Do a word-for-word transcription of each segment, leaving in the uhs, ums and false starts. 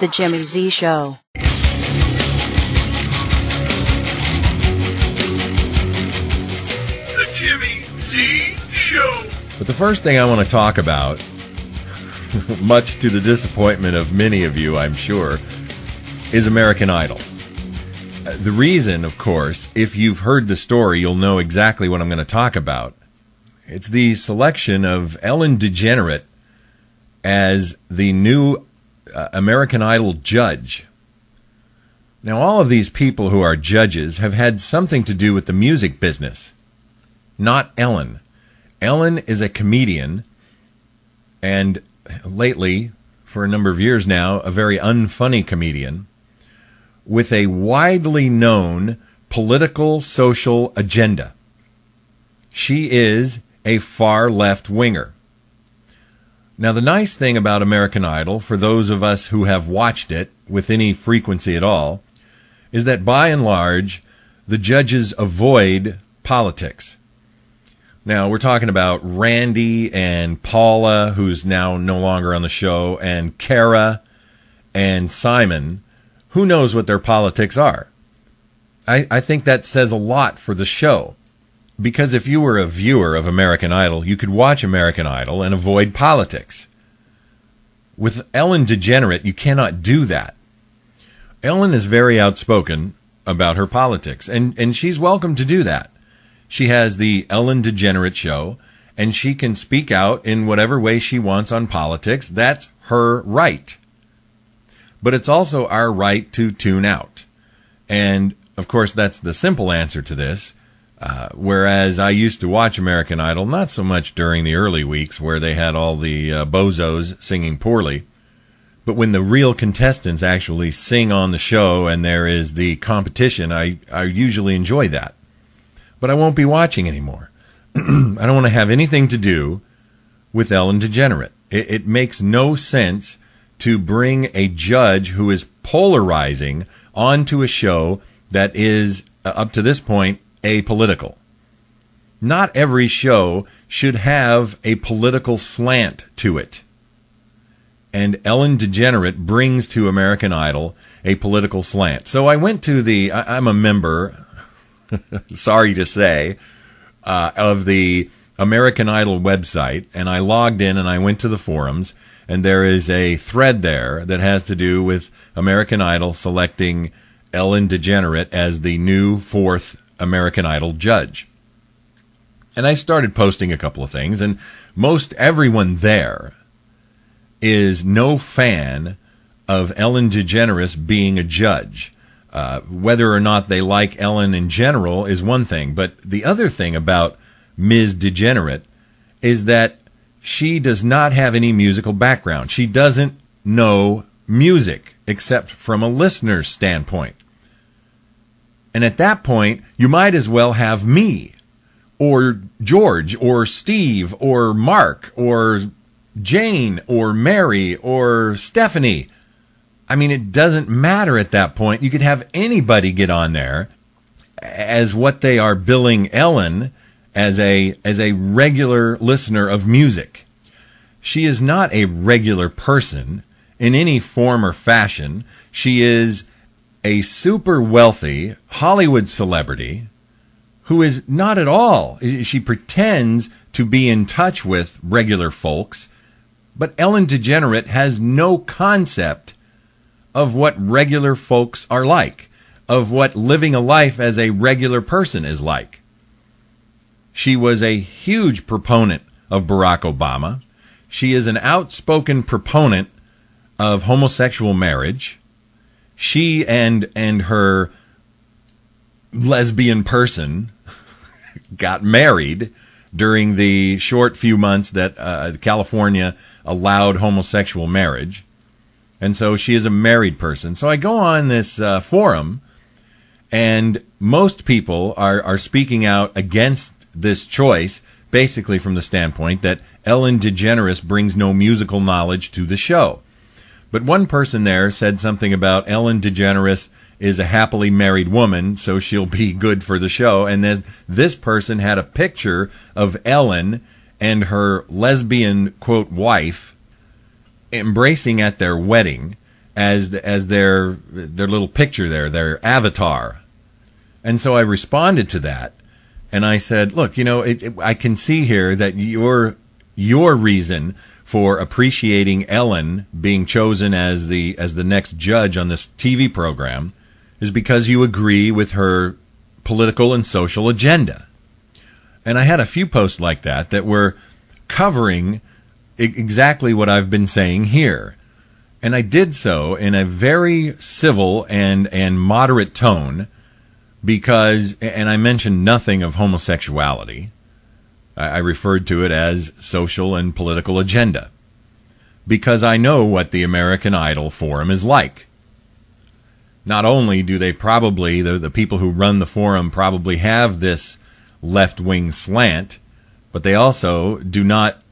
The Jimmy Z Show. The Jimmy Z Show. But the first thing I want to talk about, much to the disappointment of many of you, I'm sure, is American Idol. The reason, of course, if you've heard the story, you'll know exactly what I'm going to talk about. It's the selection of Ellen DeGeneres as the new uh, American Idol judge. Now, all of these people who are judges have had something to do with the music business, not Ellen. Ellen is a comedian and lately, for a number of years now, a very unfunny comedian with a widely known political social agenda. She is a far left winger. Now, the nice thing about American Idol, for those of us who have watched it with any frequency at all, is that by and large, the judges avoid politics. Now, we're talking about Randy and Paula, who's now no longer on the show, and Kara and Simon. Who knows what their politics are? I, I think that says a lot for the show. Because if you were a viewer of American Idol, you could watch American Idol and avoid politics. With Ellen DeGeneres, you cannot do that. Ellen is very outspoken about her politics, and, and she's welcome to do that. She has the Ellen DeGeneres Show, and she can speak out in whatever way she wants on politics. That's her right. But it's also our right to tune out. And, of course, that's the simple answer to this. Uh, whereas I used to watch American Idol, not so much during the early weeks where they had all the uh, bozos singing poorly, but when the real contestants actually sing on the show and there is the competition, I, I usually enjoy that. But I won't be watching anymore. I don't want to have anything to do with Ellen DeGeneres. It, it makes no sense to bring a judge who is polarizing onto a show that is, uh, up to this point, apolitical. Not every show should have a political slant to it. And Ellen DeGeneres brings to American Idol a political slant. So I went to the, I, I'm a member, sorry to say, uh, of the American Idol website, and I logged in and I went to the forums, and there is a thread there that has to do with American Idol selecting Ellen DeGeneres as the new fourth American Idol judge. And I started posting a couple of things, and most everyone there is no fan of Ellen DeGeneres being a judge. Uh, whether or not they like Ellen in general is one thing, but the other thing about Miz DeGeneres is that she does not have any musical background. She doesn't know music except from a listener's standpoint. And at that point, you might as well have me, or George, or Steve, or Mark, or Jane, or Mary, or Stephanie. I mean, it doesn't matter at that point. You could have anybody get on there as what they are billing Ellen as a, as a regular listener of music. She is not a regular person in any form or fashion. She is a super wealthy Hollywood celebrity who is not at all. She pretends to be in touch with regular folks, but Ellen DeGeneres has no concept of what regular folks are like, of what living a life as a regular person is like. She was a huge proponent of Barack Obama. She is an outspoken proponent of homosexual marriage. She and and her lesbian person got married during the short few months that uh, California allowed homosexual marriage. And so she is a married person. So I go on this uh, forum, and most people are, are speaking out against this choice, basically from the standpoint that Ellen DeGeneres brings no musical knowledge to the show. But one person there said something about Ellen DeGeneres is a happily married woman, so she'll be good for the show. And then this person had a picture of Ellen and her lesbian, quote, wife embracing at their wedding as as their their little picture there, their avatar. And so I responded to that, and I said, look, you know, it, it, I can see here that your your reason for appreciating Ellen being chosen as the as the next judge on this T V program is because you agree with her political and social agenda. And I had a few posts like that that were covering exactly what I've been saying here. And I did so in a very civil and, and moderate tone because, and I mentioned nothing of homosexuality. I referred to it as social and political agenda because I know what the American Idol forum is like. Not only do they probably, the, the people who run the forum probably have this left-wing slant, but they also do not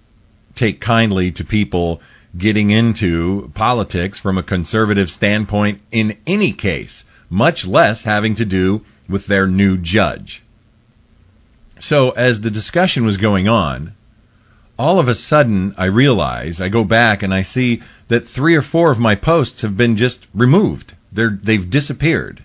take kindly to people getting into politics from a conservative standpoint in any case, much less having to do with their new judge. So as the discussion was going on, all of a sudden I realize, I go back and I see that three or four of my posts have been just removed. They're, they've disappeared.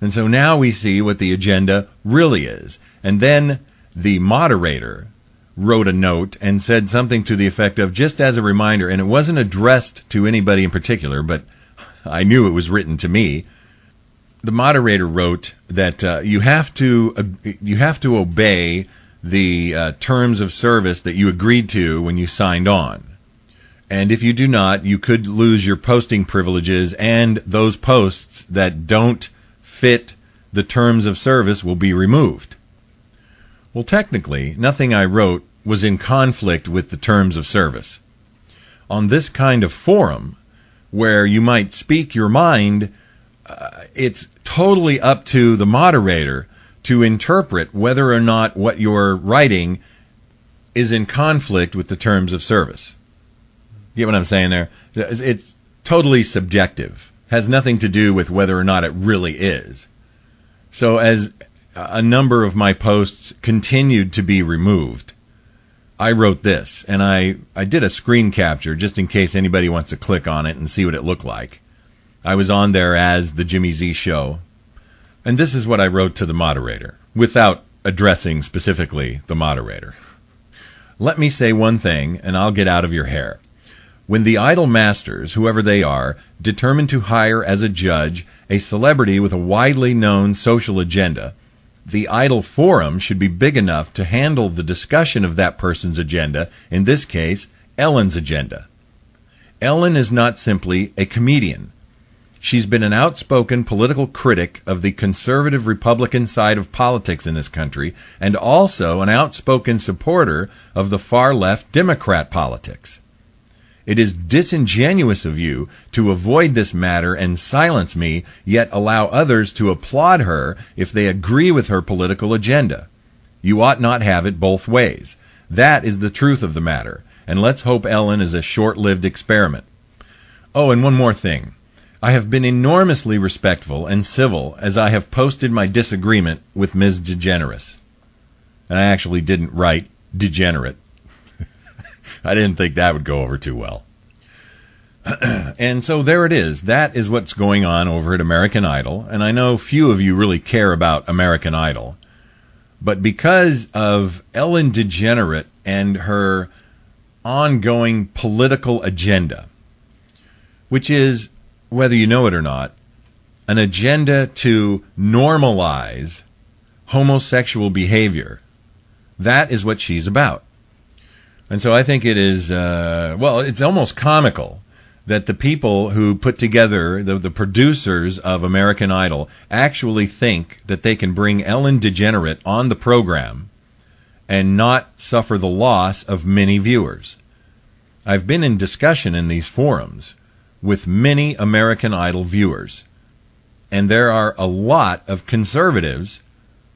And so now we see what the agenda really is. And then the moderator wrote a note and said something to the effect of, just as a reminder, and it wasn't addressed to anybody in particular, but I knew it was written to me. The moderator wrote that uh, you have to uh, you have to obey the uh, terms of service that you agreed to when you signed on. And if you do not, you could lose your posting privileges, and those posts that don't fit the terms of service will be removed. Well, technically, nothing I wrote was in conflict with the terms of service. On this kind of forum, where you might speak your mind, uh, it's totally up to the moderator to interpret whether or not what you're writing is in conflict with the terms of service. You get what I'm saying there? It's totally subjective. Has nothing to do with whether or not it really is. So as a number of my posts continued to be removed, I wrote this, and I, I did a screen capture just in case anybody wants to click on it and see what it looked like. I was on there as The Jimmy Z Show, and this is what I wrote to the moderator, without addressing specifically the moderator. Let me say one thing, and I'll get out of your hair. When the Idol Masters, whoever they are, determine to hire as a judge a celebrity with a widely known social agenda, the Idol Forum should be big enough to handle the discussion of that person's agenda, in this case, Ellen's agenda. Ellen is not simply a comedian. She's been an outspoken political critic of the conservative Republican side of politics in this country, and also an outspoken supporter of the far-left Democrat politics. It is disingenuous of you to avoid this matter and silence me, yet allow others to applaud her if they agree with her political agenda. You ought not have it both ways. That is the truth of the matter, and let's hope Ellen is a short-lived experiment. Oh, and one more thing. I have been enormously respectful and civil as I have posted my disagreement with Miz DeGeneres. And I actually didn't write degenerate. I didn't think that would go over too well. And so there it is. That is what's going on over at American Idol. And I know few of you really care about American Idol. But because of Ellen DeGeneres and her ongoing political agenda, which is, whether you know it or not, an agenda to normalize homosexual behavior, that is what she's about. And so I think it is, uh, well, it's almost comical that the people who put together, the, the producers of American Idol, actually think that they can bring Ellen DeGeneres on the program and not suffer the loss of many viewers. I've been in discussion in these forums with many American Idol viewers, and there are a lot of conservatives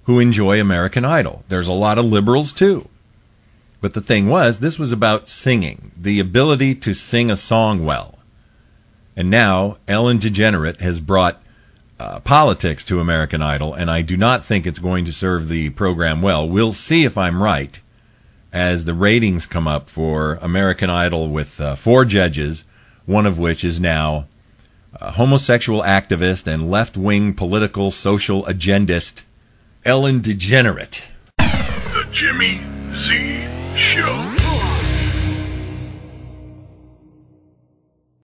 who enjoy American Idol. There's a lot of liberals, too. But the thing was, this was about singing, the ability to sing a song well. And now Ellen DeGeneres has brought uh, politics to American Idol, and I do not think it's going to serve the program well. We'll see if I'm right as the ratings come up for American Idol with uh, four judges, one of which is now a homosexual activist and left-wing political social agendist, Ellen DeGeneres. The Jimmy Z Show.